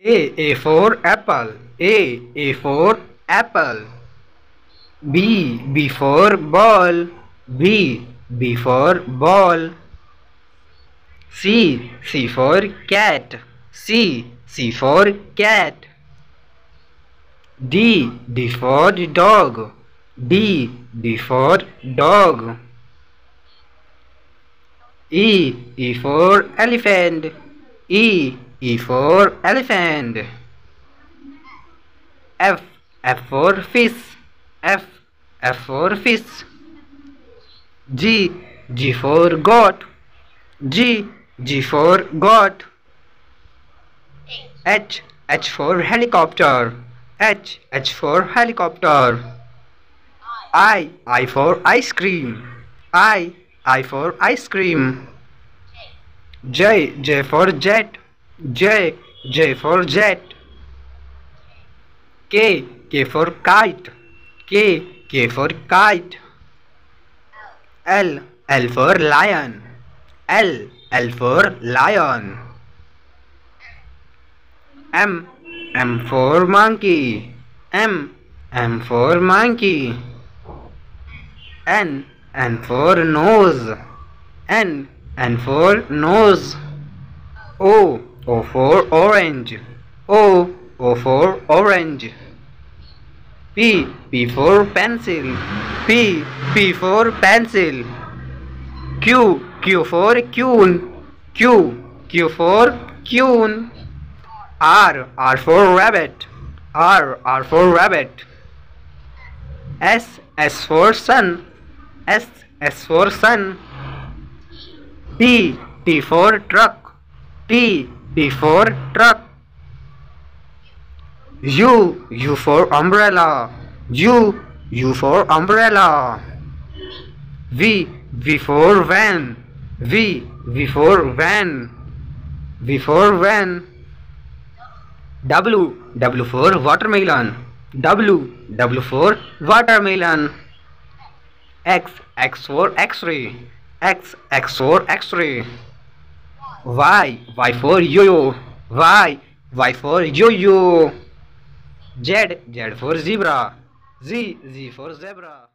A for apple, A for apple. B for ball, B for ball. C for cat, C for cat. D for dog, D for dog. E for elephant, E for elephant. F for fish, F for fish. G for goat, G for goat. H for helicopter, H for helicopter. I for ice cream, I for ice cream. J for jet, J for jet. K for kite, K for kite. L for lion, L for lion. M for monkey, M for monkey. N for nose, N for nose. O for orange, O for orange. P for pencil, P for pencil. Q for queen, Q for queen. R for rabbit, R for rabbit. S for sun, S for sun. T for truck, T for truck. U for umbrella, U for umbrella. V for van, V for van, V for van. W for watermelon, W for watermelon. X for x-ray, X for x-ray. Y for yo-yo, Y for yo-yo. Z for zebra, Z for zebra.